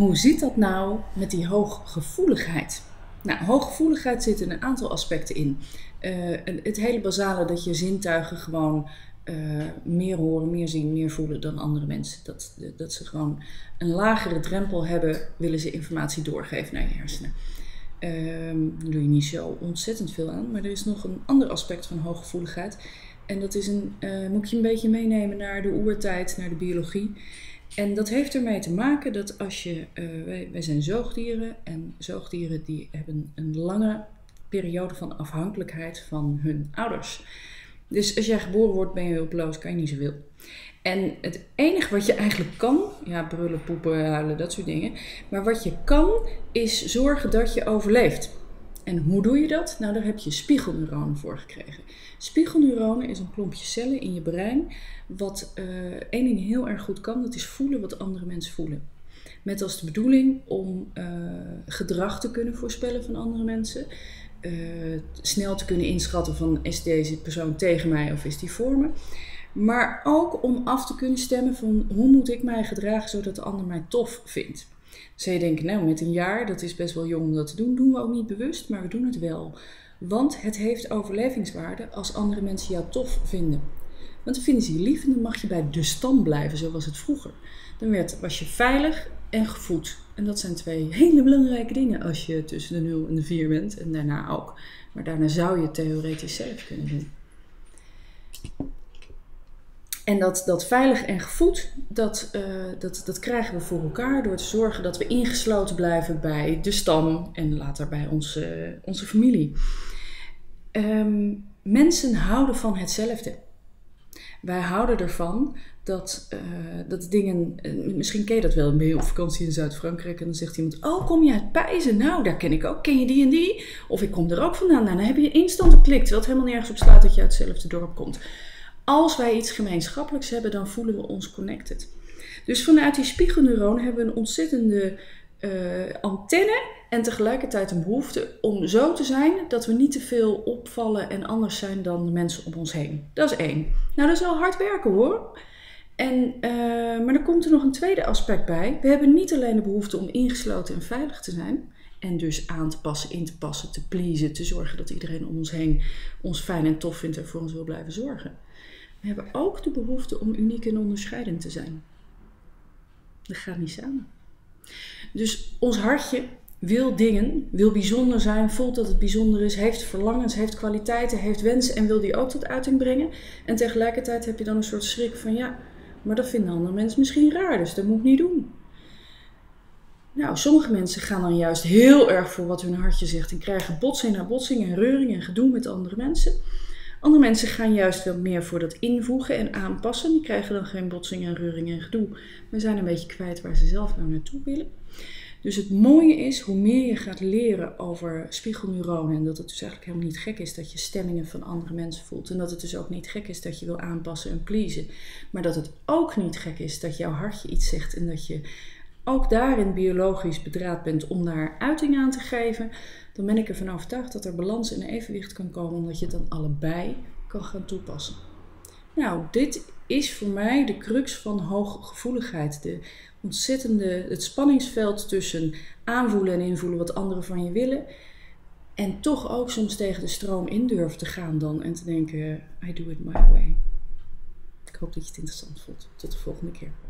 Hoe zit dat nou met die hooggevoeligheid? Nou, hooggevoeligheid zit in een aantal aspecten in. Het hele basale dat je zintuigen gewoon meer horen, meer zien, meer voelen dan andere mensen. Dat ze gewoon een lagere drempel hebben, willen ze informatie doorgeven naar je hersenen. Daar doe je niet zo ontzettend veel aan, maar er is nog een ander aspect van hooggevoeligheid. En dat is moet je een beetje meenemen naar de oertijd, naar de biologie. En dat heeft ermee te maken dat als je, wij zijn zoogdieren en zoogdieren die hebben een lange periode van afhankelijkheid van hun ouders. Dus als jij geboren wordt ben je hulpeloos, kan je niet zoveel. En het enige wat je eigenlijk kan, ja brullen, poepen, huilen, dat soort dingen. Maar wat je kan is zorgen dat je overleeft. En hoe doe je dat? Nou, daar heb je spiegelneuronen voor gekregen. Spiegelneuronen is een klompje cellen in je brein. Wat één ding heel erg goed kan, dat is voelen wat andere mensen voelen. Met als de bedoeling om gedrag te kunnen voorspellen van andere mensen. Snel te kunnen inschatten van is deze persoon tegen mij of is die voor me. Maar ook om af te kunnen stemmen van hoe moet ik mij gedragen zodat de ander mij tof vindt. Zij denken, nou met een jaar, dat is best wel jong om dat te doen, doen we ook niet bewust, maar we doen het wel. Want het heeft overlevingswaarde als andere mensen jou tof vinden. Want dan vinden ze je lief en dan mag je bij de stam blijven, zo was het vroeger. Dan was je veilig en gevoed. En dat zijn twee hele belangrijke dingen als je tussen de 0 en de 4 bent en daarna ook. Maar daarna zou je het theoretisch zelf kunnen doen. En dat veilig en gevoed, dat krijgen we voor elkaar door te zorgen dat we ingesloten blijven bij de stam en later bij onze familie. Mensen houden van hetzelfde. Wij houden ervan dat dingen, misschien ken je dat wel, ben je op vakantie in Zuid-Frankrijk en dan zegt iemand, oh kom je uit Pijzen? Nou, daar ken ik ook, ken je die en die? Of ik kom er ook vandaan. Nou, dan heb je instant geklikt, terwijl het helemaal nergens op slaat dat je uit hetzelfde dorp komt. Als wij iets gemeenschappelijks hebben, dan voelen we ons connected. Dus vanuit die spiegelneuron hebben we een ontzettende antenne en tegelijkertijd een behoefte om zo te zijn dat we niet te veel opvallen en anders zijn dan de mensen om ons heen. Dat is 1. Nou, dat is wel hard werken hoor. Maar dan komt er nog een tweede aspect bij. We hebben niet alleen de behoefte om ingesloten en veilig te zijn. En dus aan te passen, in te passen, te pleasen, te zorgen dat iedereen om ons heen ons fijn en tof vindt en voor ons wil blijven zorgen. We hebben ook de behoefte om uniek en onderscheidend te zijn. Dat gaat niet samen. Dus ons hartje wil dingen, wil bijzonder zijn, voelt dat het bijzonder is, heeft verlangens, heeft kwaliteiten, heeft wensen en wil die ook tot uiting brengen. En tegelijkertijd heb je dan een soort schrik van ja, maar dat vinden andere mensen misschien raar, dus dat moet ik niet doen. Nou, sommige mensen gaan dan juist heel erg voor wat hun hartje zegt en krijgen botsing na botsing en reuring en gedoe met andere mensen. Andere mensen gaan juist wel meer voor dat invoegen en aanpassen. Die krijgen dan geen botsing en reuring en gedoe. Maar zijn een beetje kwijt waar ze zelf nou naartoe willen. Dus het mooie is, hoe meer je gaat leren over spiegelneuronen en dat het dus eigenlijk helemaal niet gek is dat je stemmingen van andere mensen voelt. En dat het dus ook niet gek is dat je wil aanpassen en pleasen. Maar dat het ook niet gek is dat jouw hartje iets zegt en dat je ook daarin biologisch bedraad bent om daar uiting aan te geven, dan ben ik ervan overtuigd dat er balans en evenwicht kan komen, omdat je het dan allebei kan gaan toepassen. Nou, dit is voor mij de crux van hooggevoeligheid. Het spanningsveld tussen aanvoelen en invoelen wat anderen van je willen, en toch ook soms tegen de stroom in durven te gaan dan en te denken, I do it my way. Ik hoop dat je het interessant vond. Tot de volgende keer.